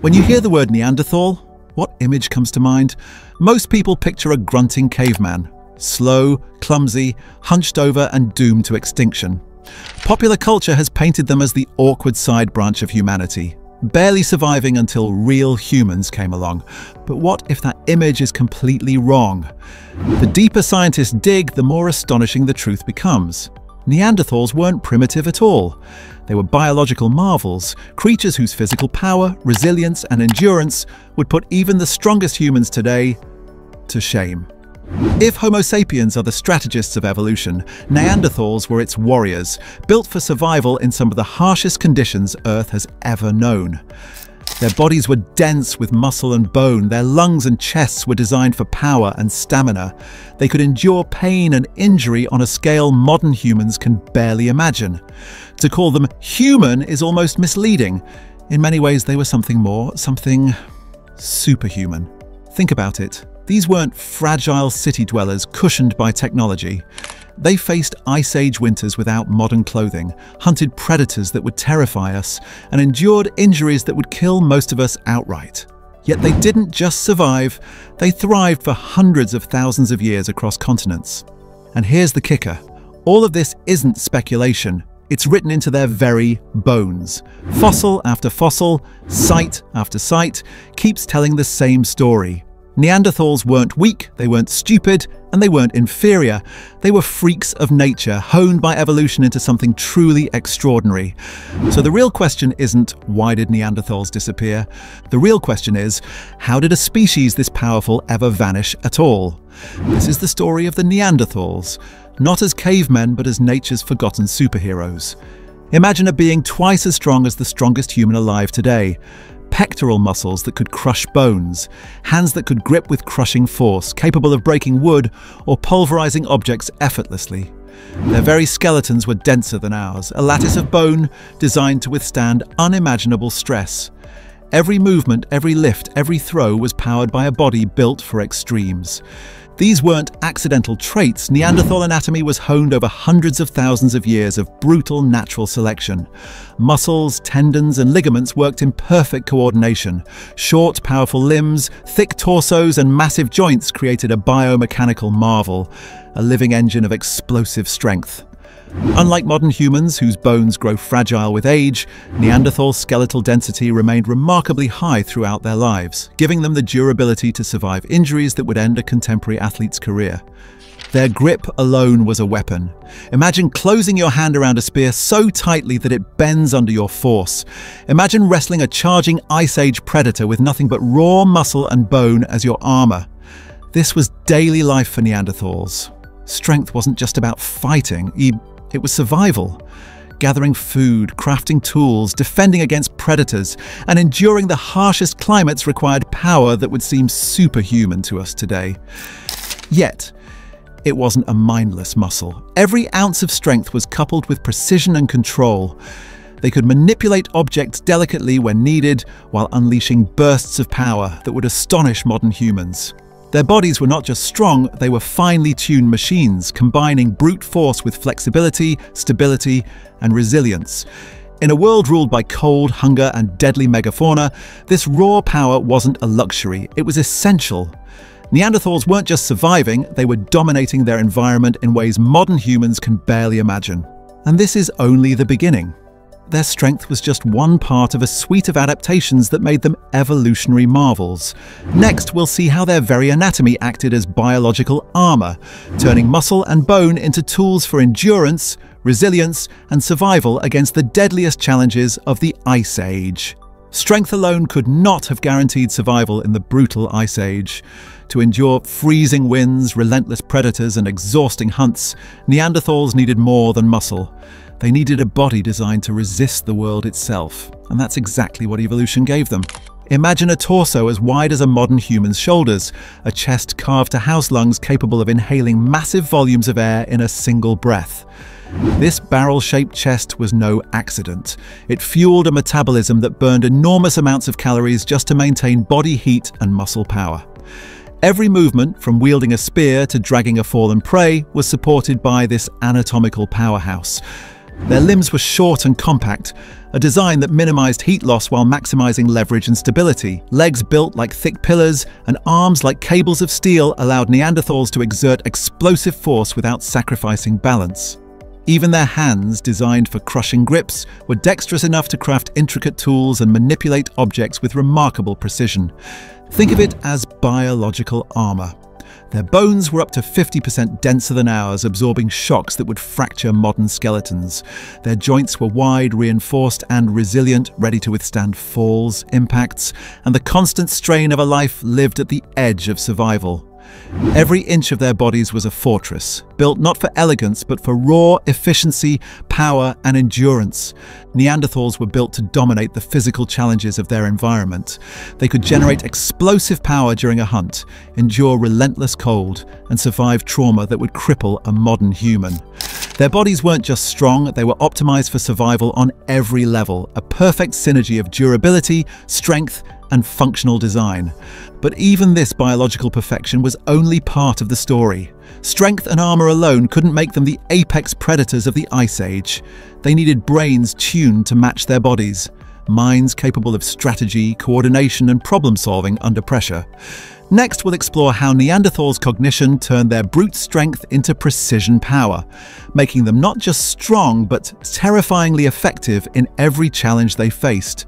When you hear the word Neanderthal, what image comes to mind? Most people picture a grunting caveman, slow, clumsy, hunched over and doomed to extinction. Popular culture has painted them as the awkward side branch of humanity, barely surviving until real humans came along. But what if that image is completely wrong? The deeper scientists dig, the more astonishing the truth becomes. Neanderthals weren't primitive at all. They were biological marvels, creatures whose physical power, resilience, and endurance would put even the strongest humans today to shame. If Homo sapiens are the strategists of evolution, Neanderthals were its warriors, built for survival in some of the harshest conditions Earth has ever known. Their bodies were dense with muscle and bone, their lungs and chests were designed for power and stamina. They could endure pain and injury on a scale modern humans can barely imagine. To call them human is almost misleading. In many ways, they were something more, something superhuman. Think about it. These weren't fragile city dwellers cushioned by technology. They faced Ice Age winters without modern clothing, hunted predators that would terrify us, and endured injuries that would kill most of us outright. Yet they didn't just survive, they thrived for hundreds of thousands of years across continents. And here's the kicker. All of this isn't speculation. It's written into their very bones. Fossil after fossil, site after site, keeps telling the same story. Neanderthals weren't weak, they weren't stupid, and they weren't inferior. They were freaks of nature, honed by evolution into something truly extraordinary. So the real question isn't, why did Neanderthals disappear? The real question is, how did a species this powerful ever vanish at all? This is the story of the Neanderthals, not as cavemen, but as nature's forgotten superheroes. Imagine a being twice as strong as the strongest human alive today. Pectoral muscles that could crush bones, hands that could grip with crushing force, capable of breaking wood or pulverizing objects effortlessly. Their very skeletons were denser than ours, a lattice of bone designed to withstand unimaginable stress. Every movement, every lift, every throw was powered by a body built for extremes. These weren't accidental traits. Neanderthal anatomy was honed over hundreds of thousands of years of brutal natural selection. Muscles, tendons, and ligaments worked in perfect coordination. Short, powerful limbs, thick torsos, and massive joints created a biomechanical marvel, a living engine of explosive strength. Unlike modern humans, whose bones grow fragile with age, Neanderthal skeletal density remained remarkably high throughout their lives, giving them the durability to survive injuries that would end a contemporary athlete's career. Their grip alone was a weapon. Imagine closing your hand around a spear so tightly that it bends under your force. Imagine wrestling a charging Ice Age predator with nothing but raw muscle and bone as your armor. This was daily life for Neanderthals. Strength wasn't just about fighting, it was survival. Gathering food, crafting tools, defending against predators, and enduring the harshest climates required power that would seem superhuman to us today. Yet, it wasn't a mindless muscle. Every ounce of strength was coupled with precision and control. They could manipulate objects delicately when needed, while unleashing bursts of power that would astonish modern humans. Their bodies were not just strong, they were finely tuned machines, combining brute force with flexibility, stability, and resilience. In a world ruled by cold, hunger, and deadly megafauna, this raw power wasn't a luxury, it was essential. Neanderthals weren't just surviving, they were dominating their environment in ways modern humans can barely imagine. And this is only the beginning. Their strength was just one part of a suite of adaptations that made them evolutionary marvels. Next, we'll see how their very anatomy acted as biological armor, turning muscle and bone into tools for endurance, resilience, and survival against the deadliest challenges of the Ice Age. Strength alone could not have guaranteed survival in the brutal Ice Age. To endure freezing winds, relentless predators, and exhausting hunts, Neanderthals needed more than muscle. They needed a body designed to resist the world itself, and that's exactly what evolution gave them. Imagine a torso as wide as a modern human's shoulders, a chest carved to house lungs capable of inhaling massive volumes of air in a single breath. This barrel-shaped chest was no accident. It fueled a metabolism that burned enormous amounts of calories just to maintain body heat and muscle power. Every movement, from wielding a spear to dragging a fallen prey, was supported by this anatomical powerhouse. Their limbs were short and compact, a design that minimized heat loss while maximizing leverage and stability. Legs built like thick pillars and arms like cables of steel allowed Neanderthals to exert explosive force without sacrificing balance. Even their hands, designed for crushing grips, were dexterous enough to craft intricate tools and manipulate objects with remarkable precision. Think of it as biological armor. Their bones were up to 50% denser than ours, absorbing shocks that would fracture modern skeletons. Their joints were wide, reinforced, and resilient, ready to withstand falls, impacts, and the constant strain of a life lived at the edge of survival. Every inch of their bodies was a fortress, built not for elegance but for raw efficiency, power, and endurance. Neanderthals were built to dominate the physical challenges of their environment. They could generate explosive power during a hunt, endure relentless cold, and survive trauma that would cripple a modern human. Their bodies weren't just strong, they were optimized for survival on every level, a perfect synergy of durability, strength, and functional design. But even this biological perfection was only part of the story. Strength and armor alone couldn't make them the apex predators of the Ice Age. They needed brains tuned to match their bodies, minds capable of strategy, coordination, and problem-solving under pressure. Next, we'll explore how Neanderthals' cognition turned their brute strength into precision power, making them not just strong, but terrifyingly effective in every challenge they faced.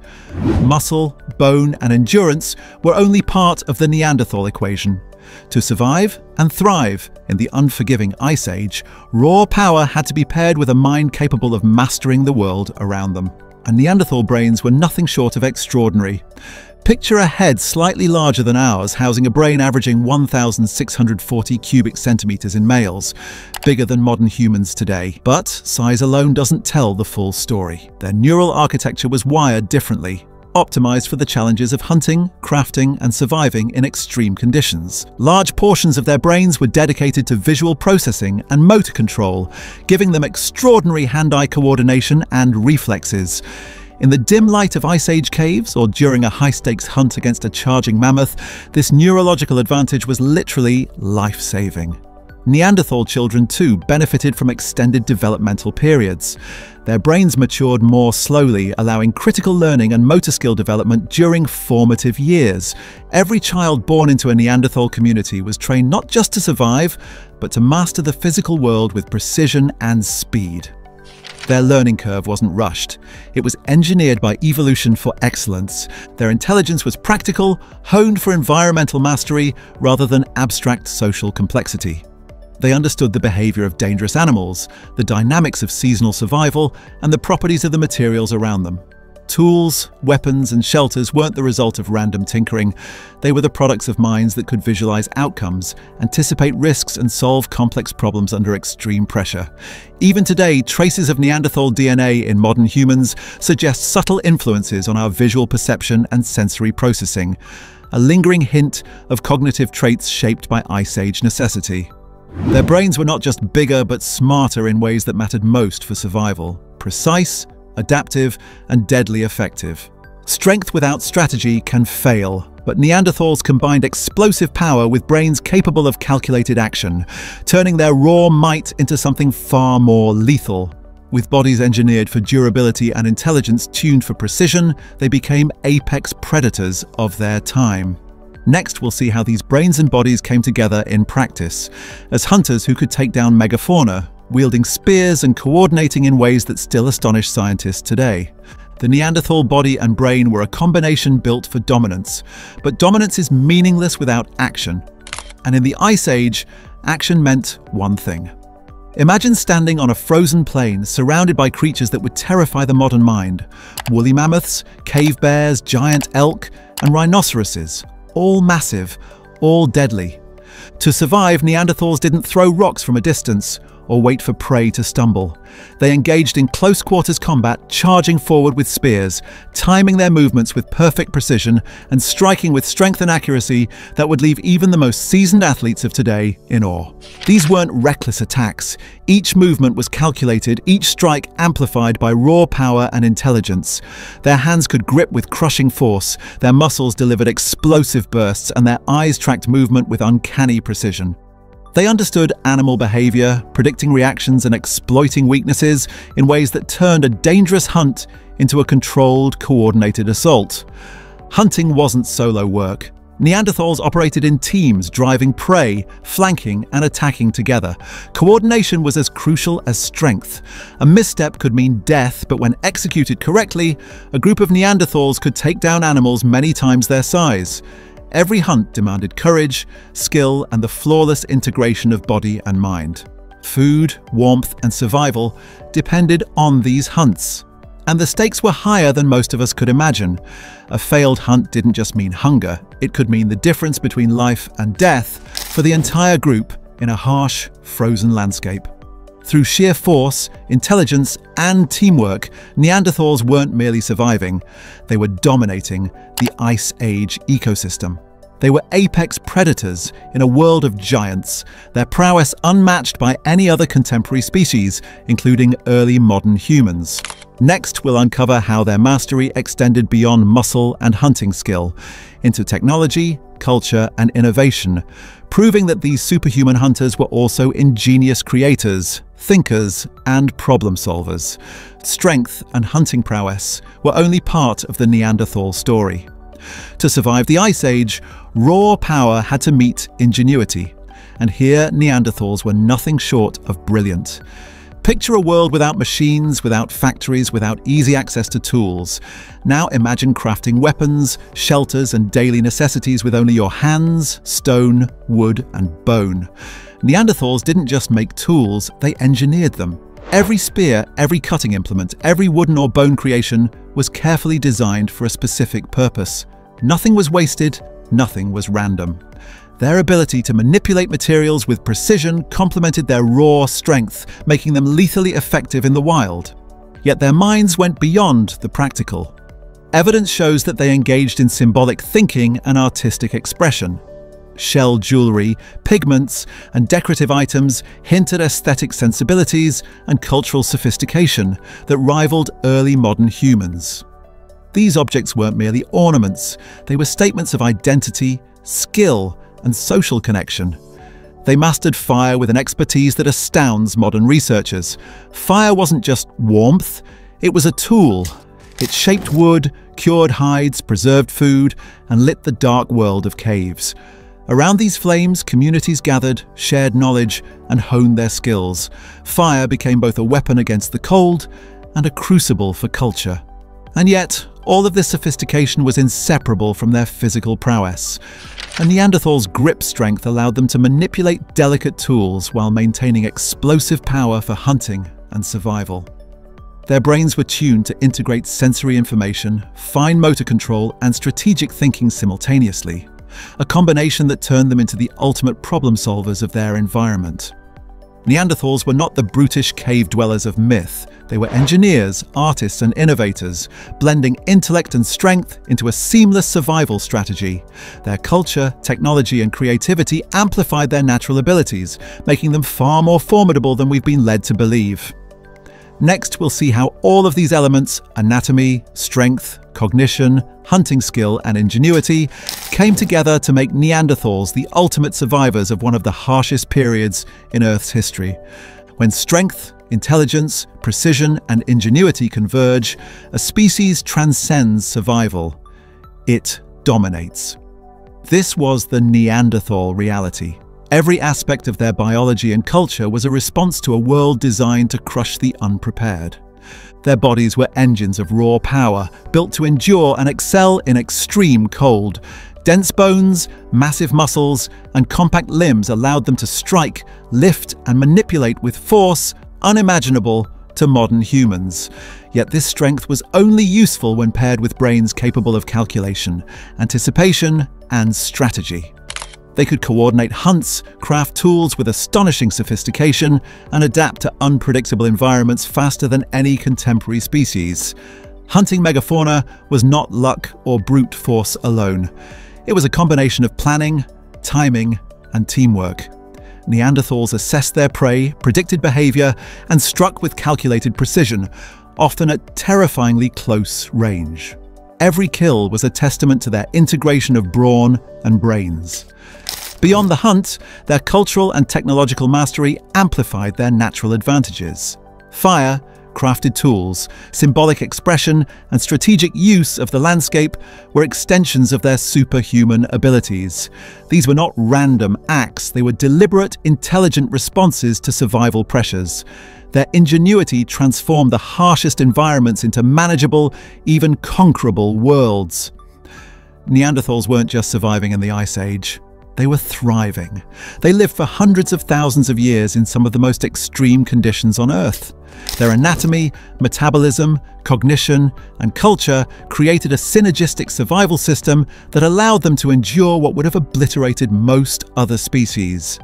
Muscle, bone, and endurance were only part of the Neanderthal equation. To survive and thrive in the unforgiving Ice Age, raw power had to be paired with a mind capable of mastering the world around them. And Neanderthal brains were nothing short of extraordinary. Picture a head slightly larger than ours, housing a brain averaging 1,640 cubic centimeters in males, bigger than modern humans today. But size alone doesn't tell the full story. Their neural architecture was wired differently, optimized for the challenges of hunting, crafting, and surviving in extreme conditions. Large portions of their brains were dedicated to visual processing and motor control, giving them extraordinary hand-eye coordination and reflexes. In the dim light of Ice Age caves, or during a high-stakes hunt against a charging mammoth, this neurological advantage was literally life-saving. Neanderthal children, too, benefited from extended developmental periods. Their brains matured more slowly, allowing critical learning and motor skill development during formative years. Every child born into a Neanderthal community was trained not just to survive, but to master the physical world with precision and speed. Their learning curve wasn't rushed. It was engineered by evolution for excellence. Their intelligence was practical, honed for environmental mastery rather than abstract social complexity. They understood the behavior of dangerous animals, the dynamics of seasonal survival, and the properties of the materials around them. Tools, weapons, and shelters weren't the result of random tinkering. They were the products of minds that could visualize outcomes, anticipate risks, and solve complex problems under extreme pressure. Even today, traces of Neanderthal DNA in modern humans suggest subtle influences on our visual perception and sensory processing, a lingering hint of cognitive traits shaped by Ice Age necessity. Their brains were not just bigger, but smarter in ways that mattered most for survival. Precise, adaptive, and deadly effective. Strength without strategy can fail, but Neanderthals combined explosive power with brains capable of calculated action, turning their raw might into something far more lethal. With bodies engineered for durability and intelligence tuned for precision, they became apex predators of their time. Next, we'll see how these brains and bodies came together in practice, as hunters who could take down megafauna, wielding spears and coordinating in ways that still astonish scientists today. The Neanderthal body and brain were a combination built for dominance, but dominance is meaningless without action. And in the Ice Age, action meant one thing. Imagine standing on a frozen plain surrounded by creatures that would terrify the modern mind. Woolly mammoths, cave bears, giant elk, and rhinoceroses, all massive, all deadly. To survive, Neanderthals didn't throw rocks from a distance, or wait for prey to stumble. They engaged in close-quarters combat, charging forward with spears, timing their movements with perfect precision, and striking with strength and accuracy that would leave even the most seasoned athletes of today in awe. These weren't reckless attacks. Each movement was calculated, each strike amplified by raw power and intelligence. Their hands could grip with crushing force, their muscles delivered explosive bursts, and their eyes tracked movement with uncanny precision. They understood animal behavior, predicting reactions and exploiting weaknesses in ways that turned a dangerous hunt into a controlled, coordinated assault. Hunting wasn't solo work. Neanderthals operated in teams, driving prey, flanking, and attacking together. Coordination was as crucial as strength. A misstep could mean death, but when executed correctly, a group of Neanderthals could take down animals many times their size. Every hunt demanded courage, skill, and the flawless integration of body and mind. Food, warmth, and survival depended on these hunts. And the stakes were higher than most of us could imagine. A failed hunt didn't just mean hunger, it could mean the difference between life and death for the entire group in a harsh, frozen landscape. Through sheer force, intelligence, and teamwork, Neanderthals weren't merely surviving, they were dominating the Ice Age ecosystem. They were apex predators in a world of giants, their prowess unmatched by any other contemporary species, including early modern humans. Next, we'll uncover how their mastery extended beyond muscle and hunting skill, into technology, culture, and innovation, proving that these superhuman hunters were also ingenious creators, thinkers, and problem solvers. Strength and hunting prowess were only part of the Neanderthal story. To survive the Ice Age, raw power had to meet ingenuity, and here Neanderthals were nothing short of brilliant. Picture a world without machines, without factories, without easy access to tools. Now imagine crafting weapons, shelters, and daily necessities with only your hands, stone, wood, and bone. Neanderthals didn't just make tools, they engineered them. Every spear, every cutting implement, every wooden or bone creation was carefully designed for a specific purpose. Nothing was wasted, nothing was random. Their ability to manipulate materials with precision complemented their raw strength, making them lethally effective in the wild. Yet their minds went beyond the practical. Evidence shows that they engaged in symbolic thinking and artistic expression. Shell jewelry, pigments, and decorative items hint at aesthetic sensibilities and cultural sophistication that rivaled early modern humans. These objects weren't merely ornaments, they were statements of identity, skill, and social connection. They mastered fire with an expertise that astounds modern researchers. Fire wasn't just warmth, it was a tool. It shaped wood, cured hides, preserved food, and lit the dark world of caves. Around these flames, communities gathered, shared knowledge, and honed their skills. Fire became both a weapon against the cold and a crucible for culture. And yet, all of this sophistication was inseparable from their physical prowess. A Neanderthal's grip strength allowed them to manipulate delicate tools while maintaining explosive power for hunting and survival. Their brains were tuned to integrate sensory information, fine motor control, and strategic thinking simultaneously, a combination that turned them into the ultimate problem solvers of their environment. Neanderthals were not the brutish cave dwellers of myth. They were engineers, artists, and innovators, blending intellect and strength into a seamless survival strategy. Their culture, technology, and creativity amplified their natural abilities, making them far more formidable than we've been led to believe. Next, we'll see how all of these elements – anatomy, strength, cognition, hunting skill, and ingenuity – came together to make Neanderthals the ultimate survivors of one of the harshest periods in Earth's history. When strength, intelligence, precision, and ingenuity converge, a species transcends survival. It dominates. This was the Neanderthal reality. Every aspect of their biology and culture was a response to a world designed to crush the unprepared. Their bodies were engines of raw power, built to endure and excel in extreme cold. Dense bones, massive muscles, and compact limbs allowed them to strike, lift, and manipulate with force unimaginable to modern humans. Yet this strength was only useful when paired with brains capable of calculation, anticipation, and strategy. They could coordinate hunts, craft tools with astonishing sophistication, and adapt to unpredictable environments faster than any contemporary species. Hunting megafauna was not luck or brute force alone. It was a combination of planning, timing, and teamwork. Neanderthals assessed their prey, predicted behavior, and struck with calculated precision, often at terrifyingly close range. Every kill was a testament to their integration of brawn and brains. Beyond the hunt, their cultural and technological mastery amplified their natural advantages. Fire, crafted tools, symbolic expression, and strategic use of the landscape were extensions of their superhuman abilities. These were not random acts, they were deliberate, intelligent responses to survival pressures. Their ingenuity transformed the harshest environments into manageable, even conquerable worlds. Neanderthals weren't just surviving in the Ice Age. They were thriving. They lived for hundreds of thousands of years in some of the most extreme conditions on Earth. Their anatomy, metabolism, cognition, and culture created a synergistic survival system that allowed them to endure what would have obliterated most other species.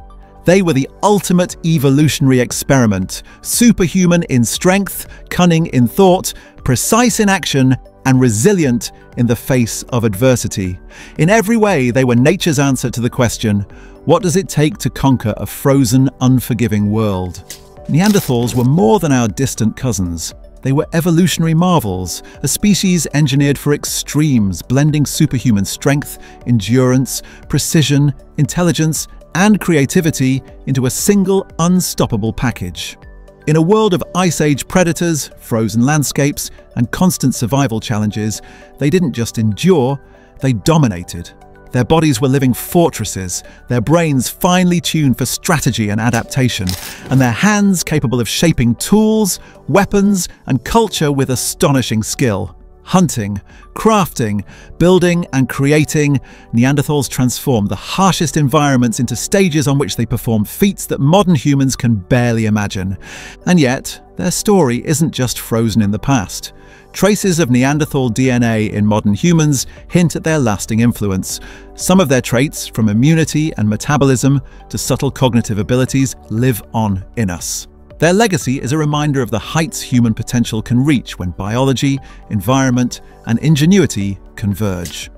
They were the ultimate evolutionary experiment, superhuman in strength, cunning in thought, precise in action, and resilient in the face of adversity. In every way, they were nature's answer to the question, what does it take to conquer a frozen, unforgiving world? Neanderthals were more than our distant cousins. They were evolutionary marvels, a species engineered for extremes, blending superhuman strength, endurance, precision, intelligence, and creativity into a single, unstoppable package. In a world of Ice Age predators, frozen landscapes, and constant survival challenges, they didn't just endure, they dominated. Their bodies were living fortresses, their brains finely tuned for strategy and adaptation, and their hands capable of shaping tools, weapons, and culture with astonishing skill. Hunting, crafting, building, and creating, Neanderthals transformed the harshest environments into stages on which they perform feats that modern humans can barely imagine. And yet, their story isn't just frozen in the past. Traces of Neanderthal DNA in modern humans hint at their lasting influence. Some of their traits, from immunity and metabolism to subtle cognitive abilities, live on in us. Their legacy is a reminder of the heights human potential can reach when biology, environment, and ingenuity converge.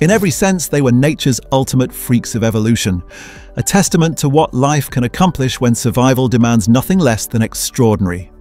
In every sense, they were nature's ultimate freaks of evolution, a testament to what life can accomplish when survival demands nothing less than extraordinary.